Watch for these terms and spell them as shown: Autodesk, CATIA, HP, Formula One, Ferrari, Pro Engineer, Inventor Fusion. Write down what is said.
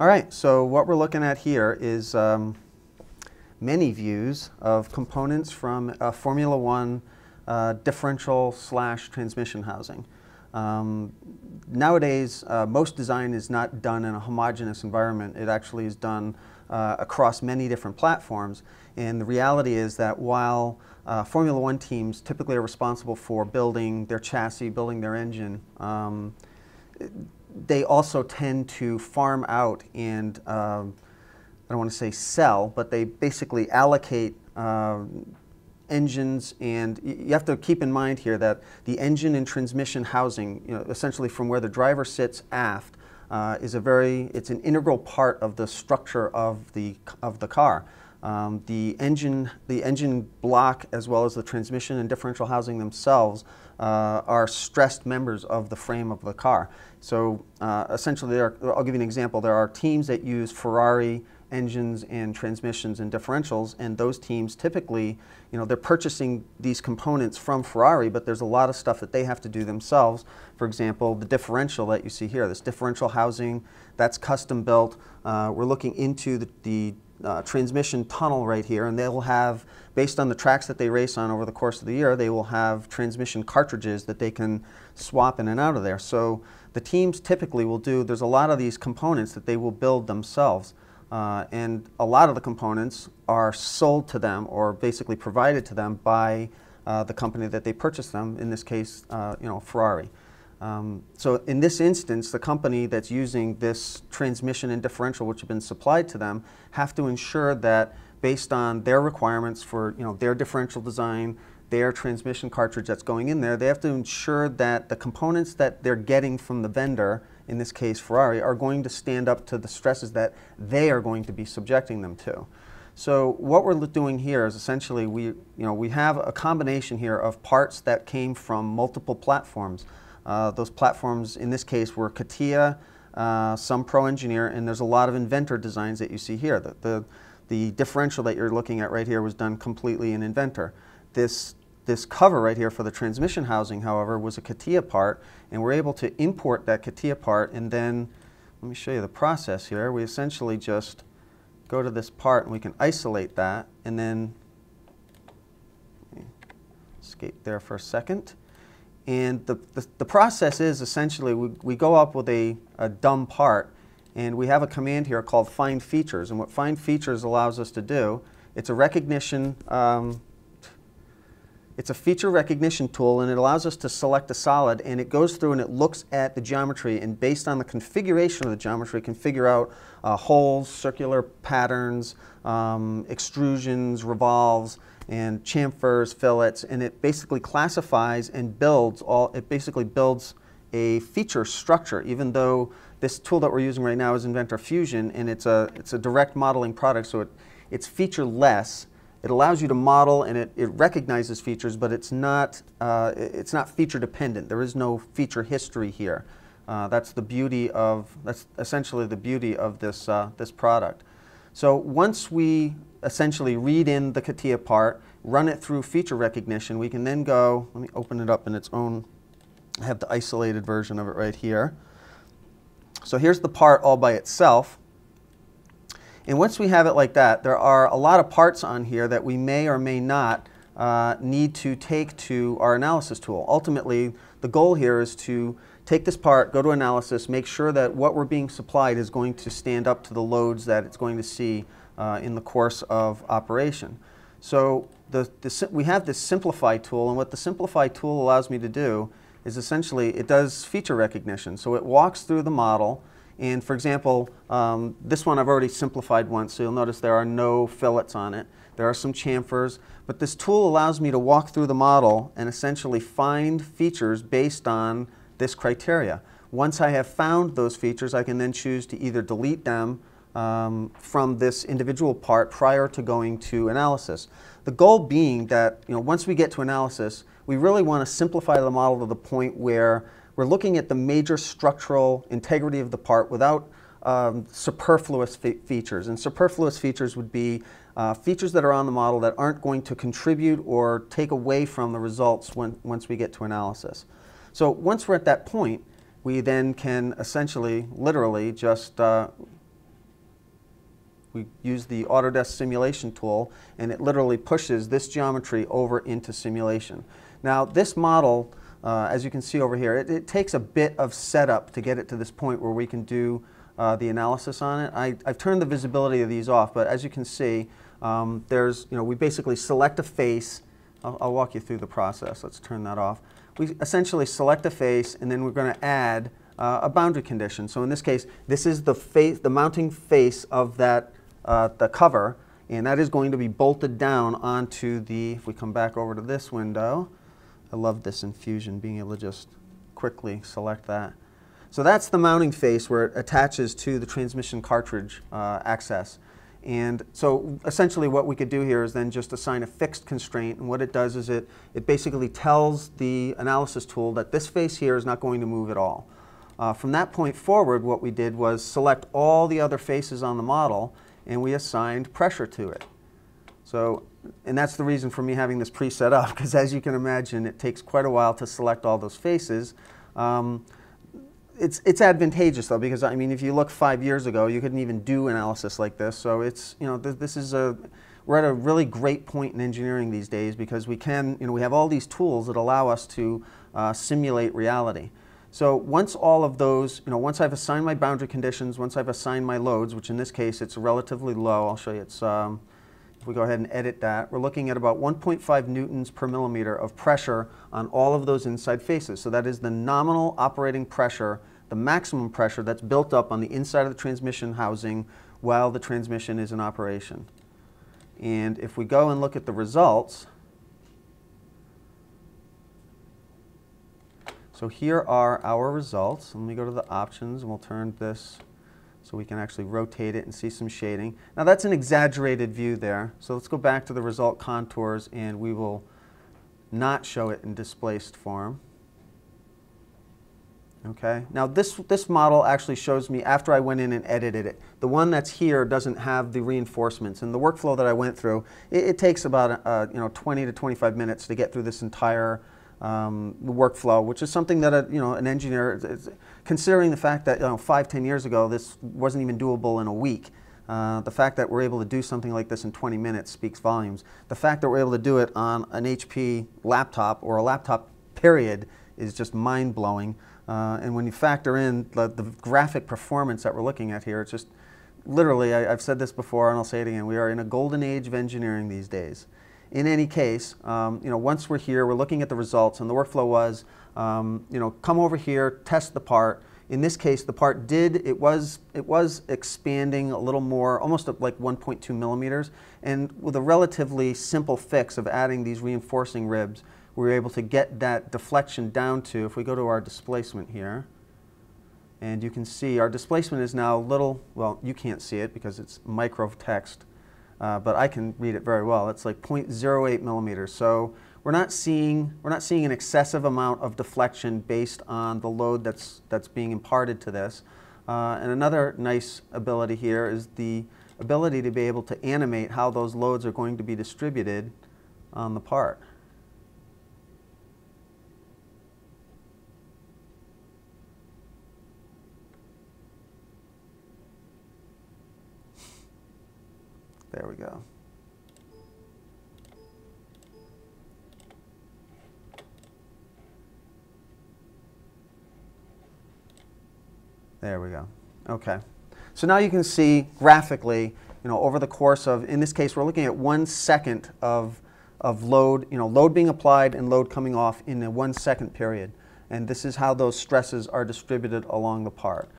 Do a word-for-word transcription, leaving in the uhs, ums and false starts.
All right, so what we're looking at here is um, many views of components from a Formula One uh, differential slash transmission housing. Um, nowadays, uh, most design is not done in a homogeneous environment. It actually is done uh, across many different platforms. And the reality is that while uh, Formula One teams typically are responsible for building their chassis, building their engine, um, they also tend to farm out and, uh, I don't want to say sell, but they basically allocate uh, engines, and you have to keep in mind here that the engine and transmission housing, you know, essentially from where the driver sits aft, uh, is a very, it's an integral part of the structure of the of the car. Um, the engine, the engine block, as well as the transmission and differential housing themselves, uh, are stressed members of the frame of the car. So uh, essentially, there are, I'll give you an example. There are teams that use Ferrari engines and transmissions and differentials, and those teams typically, you know, they're purchasing these components from Ferrari, but there's a lot of stuff that they have to do themselves. For example, the differential that you see here, this differential housing, that's custom built. Uh, we're looking into the, the uh, transmission tunnel right here, and they'll have, based on the tracks that they race on over the course of the year, they will have transmission cartridges that they can swap in and out of there. So the teams typically will do, there's a lot of these components that they will build themselves. Uh, and a lot of the components are sold to them, or basically provided to them by uh, the company that they purchased them, in this case, uh, you know, Ferrari. Um, so in this instance, the company that's using this transmission and differential, which have been supplied to them, have to ensure that based on their requirements for, you know, their differential design, their transmission cartridge that's going in there, they have to ensure that the components that they're getting from the vendor, in this case Ferrari, are going to stand up to the stresses that they are going to be subjecting them to. So what we're doing here is essentially, we, you know, we have a combination here of parts that came from multiple platforms. Uh, those platforms in this case were CATIA, uh, some Pro Engineer, and there's a lot of Inventor designs that you see here. The, the, the differential that you're looking at right here was done completely in Inventor. This This cover right here for the transmission housing, however, was a CATIA part, and we're able to import that CATIA part, and then, let me show you the process here. We essentially just go to this part, and we can isolate that, and then, escape there for a second. And the, the, the process is essentially, we, we go up with a, a dumb part, and we have a command here called find features, and what find features allows us to do, it's a recognition, um, It's a feature recognition tool, and it allows us to select a solid, and it goes through and it looks at the geometry, and based on the configuration of the geometry, it can figure out uh, holes, circular patterns, um, extrusions, revolves, and chamfers, fillets, and it basically classifies and builds all, it basically builds a feature structure, even though this tool that we're using right now is Inventor Fusion, and it's a, it's a direct modeling product, so it, it's feature-less. It allows you to model, and it, it recognizes features, but it's not, uh, it's not feature dependent. There is no feature history here. Uh, that's the beauty of, that's essentially the beauty of this, uh, this product. So once we essentially read in the CATIA part, run it through feature recognition, we can then go, let me open it up in its own, I have the isolated version of it right here. So here's the part all by itself. And once we have it like that, there are a lot of parts on here that we may or may not uh, need to take to our analysis tool. Ultimately, the goal here is to take this part, go to analysis, make sure that what we're being supplied is going to stand up to the loads that it's going to see uh, in the course of operation. So the, the, we have this simplify tool, and what the simplify tool allows me to do is essentially it does feature recognition. So it walks through the model. And for example, um, this one I've already simplified once, so you'll notice there are no fillets on it. There are some chamfers, but this tool allows me to walk through the model and essentially find features based on this criteria. Once I have found those features, I can then choose to either delete them um, from this individual part prior to going to analysis. The goal being that, you know, once we get to analysis, we really want to simplify the model to the point where we're looking at the major structural integrity of the part without um, superfluous fe features. And superfluous features would be uh, features that are on the model that aren't going to contribute or take away from the results when, once we get to analysis. So once we're at that point, we then can essentially, literally, just uh, We use the Autodesk simulation tool, and it literally pushes this geometry over into simulation. Now this model, uh, as you can see over here, it, it takes a bit of setup to get it to this point where we can do uh, the analysis on it. I, I've turned the visibility of these off, but as you can see, um, there's, you know, we basically select a face. I'll, I'll walk you through the process. Let's turn that off. We essentially select a face, and then we're going to add uh, a boundary condition. So in this case, this is the face, the mounting face of that uh, the cover, and that is going to be bolted down onto the. If we come back over to this window, I love this in Fusion, being able to just quickly select that. So that's the mounting face where it attaches to the transmission cartridge uh, access. And so essentially what we could do here is then just assign a fixed constraint, and what it does is it, it basically tells the analysis tool that this face here is not going to move at all. Uh, from that point forward, what we did was select all the other faces on the model, and we assigned pressure to it. So, and that's the reason for me having this pre-set up, because as you can imagine, it takes quite a while to select all those faces. Um, It's, it's advantageous though, because I mean, if you look five years ago, you couldn't even do analysis like this. So it's, you know, th this is a, we're at a really great point in engineering these days, because we can, you know, we have all these tools that allow us to uh, simulate reality. So once all of those, you know, once I've assigned my boundary conditions, once I've assigned my loads, which in this case it's relatively low, I'll show you it's, um, if we go ahead and edit that, we're looking at about one point five newtons per millimeter of pressure on all of those inside faces. So that is the nominal operating pressure, the maximum pressure that's built up on the inside of the transmission housing while the transmission is in operation. And if we go and look at the results, so here are our results. Let me go to the options and we'll turn this so we can actually rotate it and see some shading. Now that's an exaggerated view there, so let's go back to the result contours and we will not show it in displaced form. Okay, now this, this model actually shows me after I went in and edited it. The one that's here doesn't have the reinforcements, and the workflow that I went through, it, it takes about uh, you know, twenty to twenty-five minutes to get through this entire Um, the workflow, which is something that a, you know, an engineer, is, is, considering the fact that you know, five, ten years ago this wasn't even doable in a week. Uh, the fact that we're able to do something like this in twenty minutes speaks volumes. The fact that we're able to do it on an H P laptop or a laptop period is just mind-blowing. Uh, and when you factor in the, the graphic performance that we're looking at here, it's just literally, I, I've said this before and I'll say it again, we are in a golden age of engineering these days. In any case, um, you know, once we're here, we're looking at the results, and the workflow was, um, you know, come over here, test the part. In this case, the part did, it was, it was expanding a little more, almost like one point two millimeters, and with a relatively simple fix of adding these reinforcing ribs, we were able to get that deflection down to, if we go to our displacement here, and you can see our displacement is now a little, well, you can't see it because it's micro text. Uh, but I can read it very well. It's like zero point zero eight millimeters. So we're not seeing we're not seeing an excessive amount of deflection based on the load that's that's being imparted to this. Uh, and another nice ability here is the ability to be able to animate how those loads are going to be distributed on the part. There we go. There we go. Okay. So now you can see graphically, you know, over the course of, in this case, we're looking at one second of, of load, you know, load being applied and load coming off in a one second period. And this is how those stresses are distributed along the part.